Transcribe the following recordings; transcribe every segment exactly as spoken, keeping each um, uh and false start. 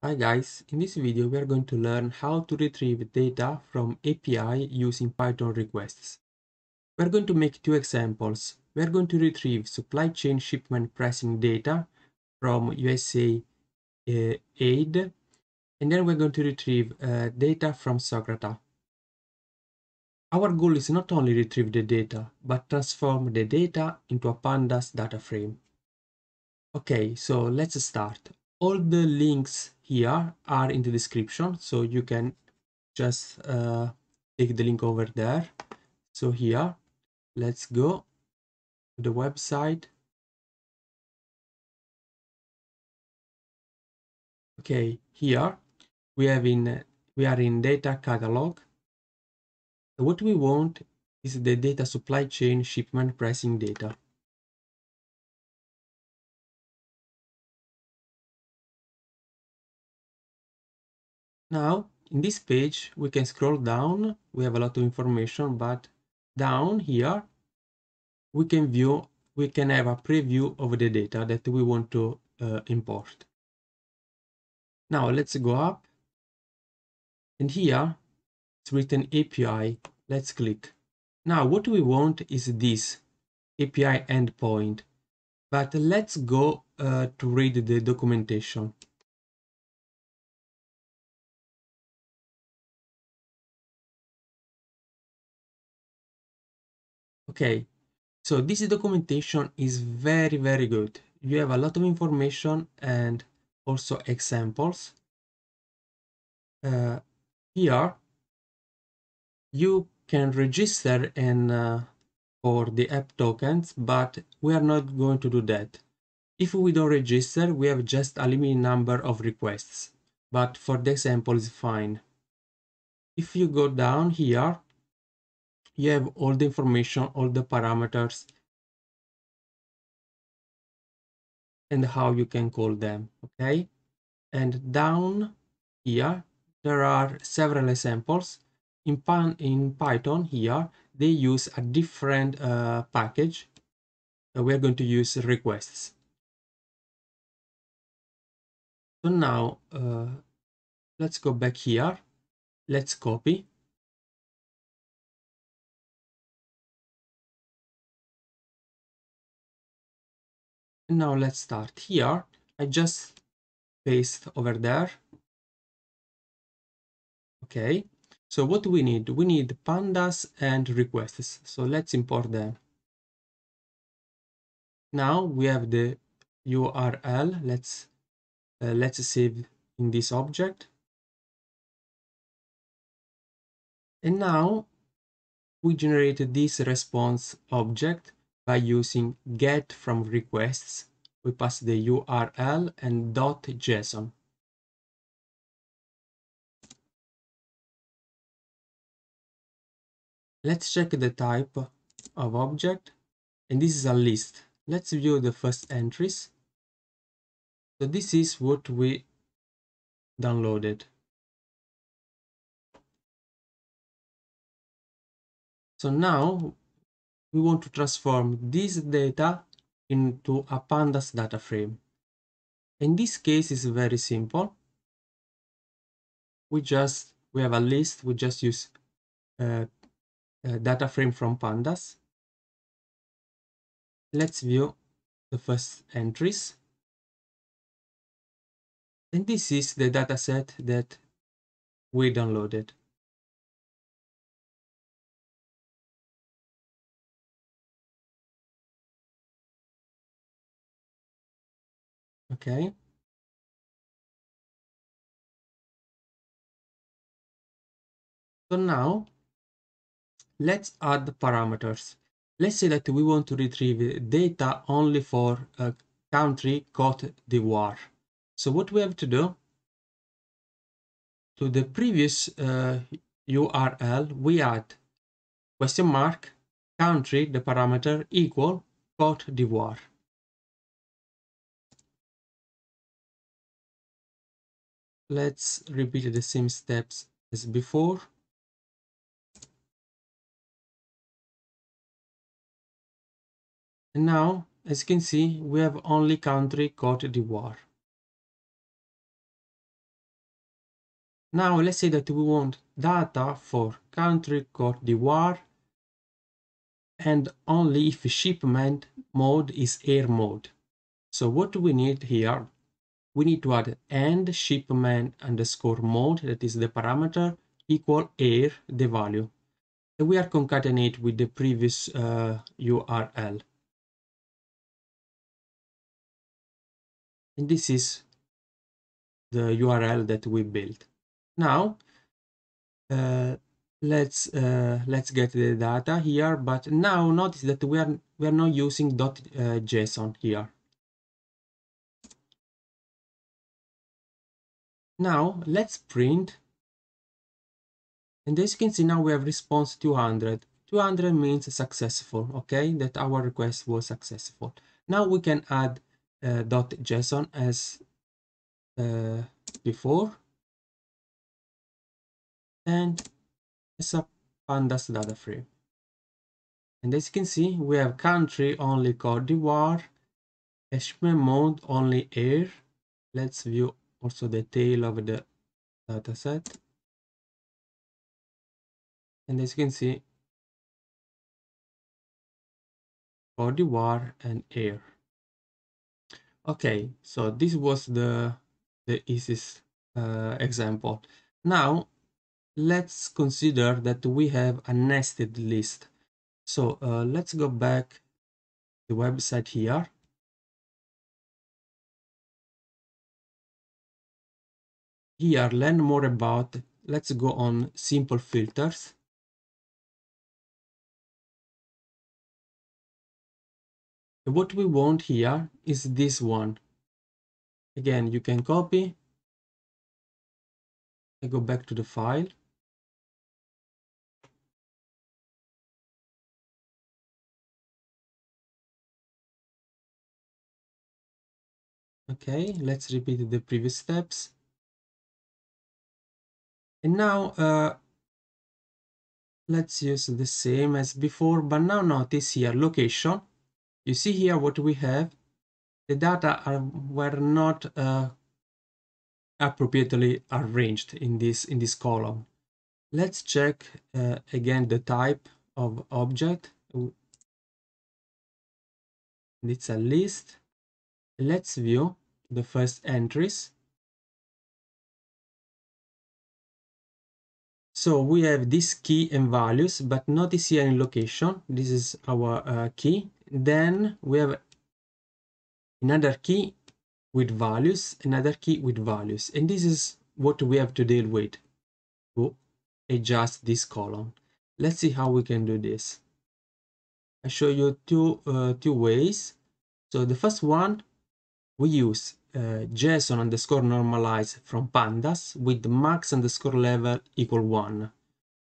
Hi guys, in this video we are going to learn how to retrieve data from A P I using Python requests. We are going to make two examples. We are going to retrieve supply chain shipment pricing data from U S A I D, and then we are going to retrieve uh, data from Socrata. Our goal is not only retrieve the data, but transform the data into a pandas data frame. Okay, so let's start. All the links here are in the description, so you can just uh, take the link over there. So here, let's go to the website. Okay, here we have in we are in data catalog. What we want is the data supply chain shipment pricing data. Now, in this page, we can scroll down. We have a lot of information, but down here, we can view, we can have a preview of the data that we want to uh, import. Now, let's go up. And here, it's written A P I. Let's click. Now, what we want is this A P I endpoint. But let's go uh, to read the documentation. Okay, so this documentation is very, very good. You have a lot of information and also examples. Uh, here, you can register and uh, for the app tokens, but we are not going to do that. If we don't register, we have just a limited number of requests, but for the example is fine. If you go down here, you have all the information, all the parameters, and how you can call them, okay? And down here, there are several examples. In, Pan, in Python here, they use a different uh, package. Uh, we're going to use requests. So now, uh, let's go back here. Let's copy. Now let's start here. I just paste over there. Okay, so what do we need? We need pandas and requests. So let's import them. Now we have the U R L. Let's uh, let's save in this object. And now we generated this response object. By using get from requests, we pass the U R L and .json. Let's check the type of object, and this is a list. Let's view the first entries. So this is what we downloaded. So now we want to transform this data into a pandas data frame. In this case, it's very simple. We just, we have a list, we just use uh, a data frame from pandas. Let's view the first entries. And this is the data set that we downloaded. Okay. So now let's add the parameters. Let's say that we want to retrieve data only for a country, Côte d'Ivoire. So what we have to do, to the previous uh, U R L, we add question mark, country, the parameter equal Côte d'Ivoire. Let's repeat the same steps as before. And now, as you can see, we have only country Côte d'Ivoire. Now let's say that we want data for country Côte d'Ivoire, and only if shipment mode is air mode. So what do we need here? We need to add and shipment underscore mode, that is the parameter, equal air, the value. And we are concatenate with the previous uh, U R L. And this is the U R L that we built. Now uh, let's uh, let's get the data here, but now notice that we are we are not using dot uh, JSON here. Now let's print, and as you can see, now we have response two hundred. two hundred means successful. Okay, that our request was successful. Now we can add uh, dot JSON as uh, before. And it's a pandas data frame. And as you can see, we have country only Côte d'Ivoire, shipment mode only air. Let's view also the tail of the dataset. And as you can see, Côte d'Ivoire and air. Okay, so this was the the easiest uh, example. Now let's consider that we have a nested list. So uh, let's go back to the website here. Here, learn more about, let's go on simple filters. What we want here is this one. Again, you can copy. I go back to the file. Okay, let's repeat the previous steps. And now uh, let's use the same as before, but now notice here location. You see here what we have. The data are, were not uh, appropriately arranged in this in this column. Let's check uh, again the type of object. It's a list. Let's view the first entries. So we have this key and values, but notice here in location, this is our uh, key. Then we have another key with values, another key with values. And this is what we have to deal with to adjust this column. Let's see how we can do this. I show you two, uh, two ways. So the first one, we use uh, JSON underscore normalize from pandas with max underscore level equal one.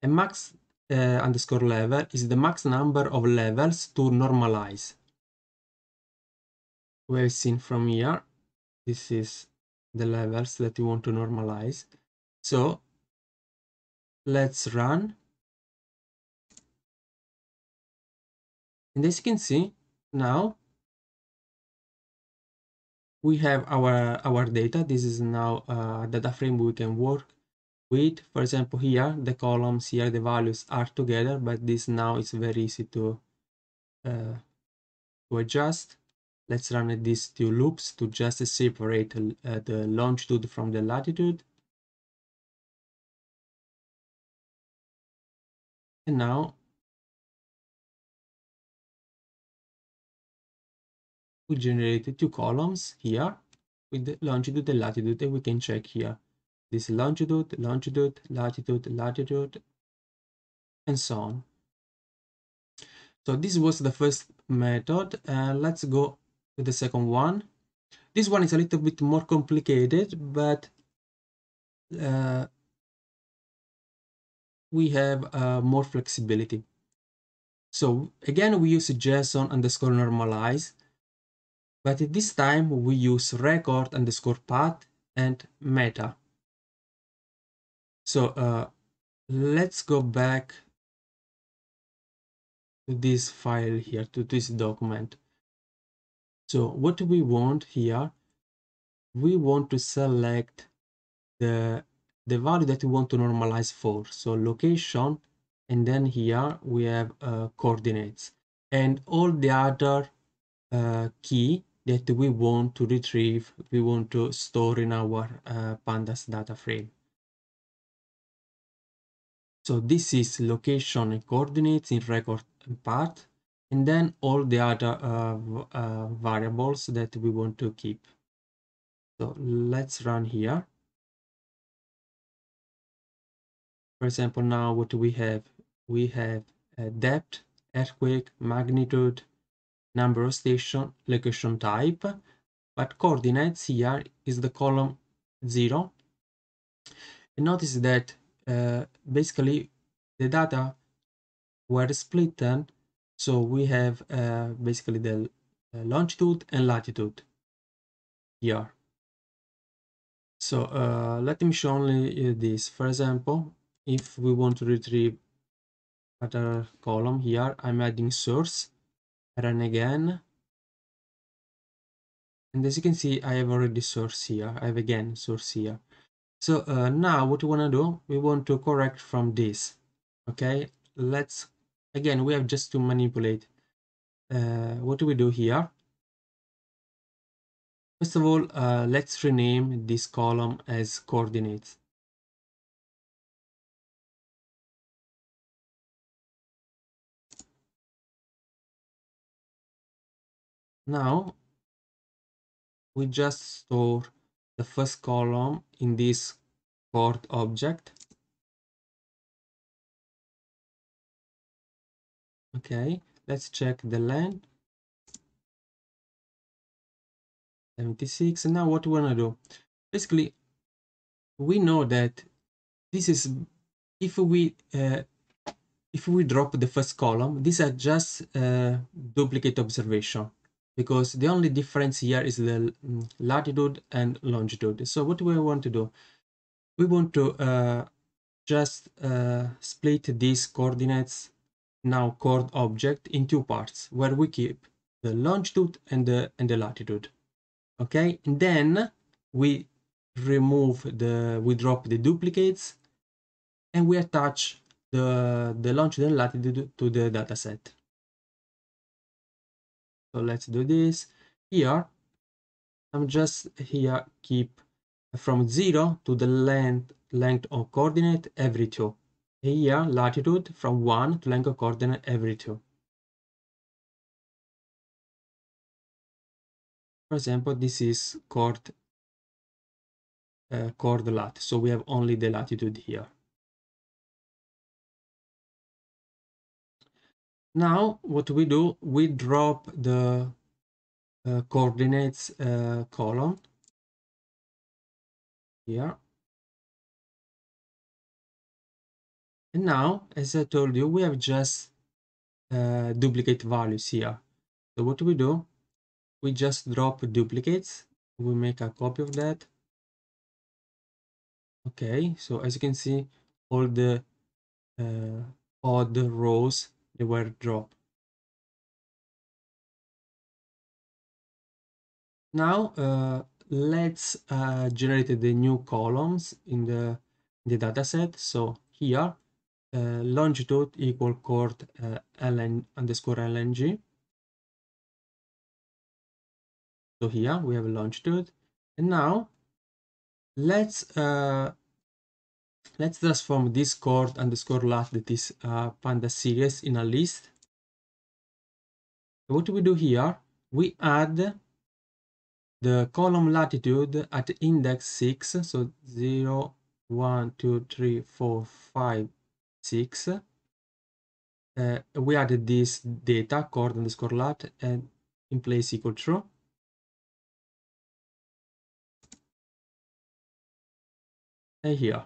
And max uh, underscore level is the max number of levels to normalize. We've seen from here, this is the levels that we want to normalize. So let's run. And as you can see now, we have our, our data. This is now a data frame we can work with. For example, here, the columns here, the values are together, but this now is very easy to, uh, to adjust. Let's run these two loops to just separate uh, the longitude from the latitude. And now we generated two columns here with the longitude and latitude, and we can check here this longitude, longitude, latitude, latitude, and so on. So this was the first method, and uh, let's go to the second one. This one is a little bit more complicated, but uh, we have uh, more flexibility. So again, we use JSON underscore normalize. But at this time we use record underscore path and meta. So uh, let's go back to this file here, to this document. So what do we want here? We want to select the the value that we want to normalize for. So location, and then here we have uh, coordinates and all the other uh, key that we want to retrieve, we want to store in our uh, pandas data frame. So this is location and coordinates in record part, and then all the other uh, uh, variables that we want to keep. So let's run here. For example, now what we have, we have uh, depth, earthquake, magnitude, number of station, location type, but coordinates here is the column zero. And notice that Uh, basically the data were split then, so we have uh, basically the uh, longitude and latitude here. So uh, let me show only uh, this. For example, if we want to retrieve other column here, I'm adding source, run again, and as you can see I have already source here, I have again source here. So uh, now what we want to do, we want to correct from this. Okay, let's again, we have just to manipulate. Uh, what do we do here? First of all, uh, let's rename this column as coordinates. Now we just store the first column in this chord object. Okay, let's check the len seventy-six. And now what we want to do, basically we know that this is, if we uh, if we drop the first column, these are just uh, duplicate observation, because the only difference here is the latitude and longitude. So what we want to do, we want to uh, just uh, split these coordinates, now chord object, in two parts where we keep the longitude and the and the latitude. Okay, and then we remove the, we drop the duplicates, and we attach the the longitude and latitude to the dataset. So let's do this here. I'm just here keep from zero to the length length of coordinate every two. Here latitude from one to length of coordinate every two. For example, this is chord uh, chord lat. So we have only the latitude here. Now what we do, we drop the uh, coordinates uh, column here, and now as I told you we have just uh, duplicate values here. So what we do, we just drop duplicates, we make a copy of that. Okay, so as you can see all the uh, odd rows, they were dropped. Now uh, let's uh, generate the new columns in the the dataset. So here uh, longitude equal chord uh, ln underscore lng. So here we have longitude, and now let's uh, let's transform this chord underscore lat, that is uh, panda series, in a list. What we do here, we add the column latitude at index six, so zero, one, two, three, four, five, six. Uh, we added this data chord underscore lat and in place equal true. And here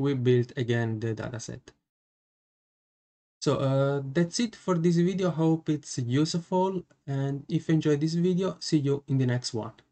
we built again the dataset. So uh, that's it for this video. Hope it's useful, and if you enjoyed this video, see you in the next one.